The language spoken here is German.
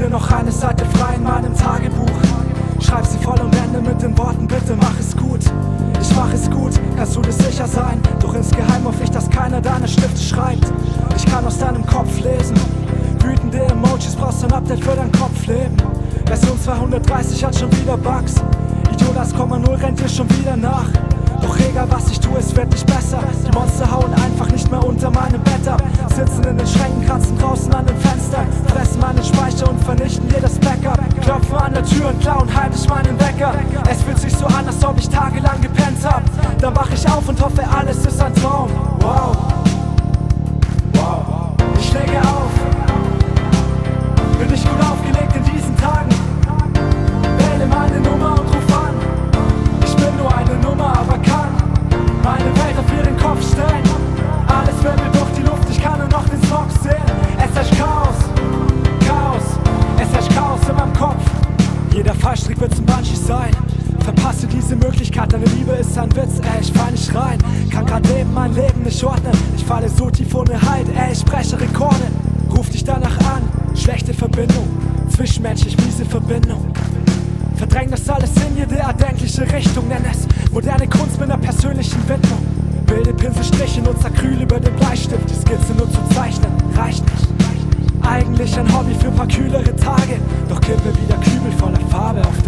Jede noch eine Seite frei in meinem Tagebuch. Schreib sie voll und ende mit den Worten: Bitte mach es gut, ich mach es gut. Kannst du dir sicher sein? Doch insgeheim hoffe ich, dass keiner deine Stifte schreibt. Ich kann aus deinem Kopf lesen. Wütende Emojis, brauchst ein Update für dein Kopfleben. Version 230 hat schon wieder Bugs. Idiotas 0,0 rennt dir schon wieder nach. Doch egal was ich tue, es wird nicht besser. Die Monster hauen einfach nicht mehr unter meinem Bett ab. Sitzen in den Schränken, kratzen draußen an den Fenstern, fressen meinen Speicher und vernichten jedes Bäcker. Klopfen an der Tür und klauen heimlich meinen Wecker. Es fühlt sich so an, als ob ich tagelang gepennt hab. Dann wach ich auf und hoffe, alles ist ein Traum. Wow, wow, ich lege auf. Bin nicht gut aufgelegt in diesen Tagen. Wähle meine Nummer und ruf an. Ich bin nur eine Nummer, aber kann meine Welt auf ihren Kopf stellen. Alles wird mir durch die Luft, ich kann nur noch den Socks sehen. Es herrscht Chaos, Chaos, es herrscht Chaos in meinem Kopf. Jeder Fallstrick wird zum Banshee sein. Verpasse diese Möglichkeit, deine Liebe ist ein Witz, ey, ich fall nicht rein. Kann grad leben, mein Leben nicht ordnen. Ich falle so tief ohne Halt, ey, ich breche Rekorde. Ruf dich danach an. Schlechte Verbindung, zwischenmenschlich miese Verbindung. Verdräng das alles in jede erdenkliche Richtung. Nenn es moderne Kunst mit einer persönlichen Widmung. Wilde Pinselstriche, nutz Acryl über den Bleistift. Die Skizze nur zum Zeichnen, reicht nicht. Eigentlich ein Hobby für ein paar kühlere Tage. Doch kippe wieder Kübel voller Farbe auf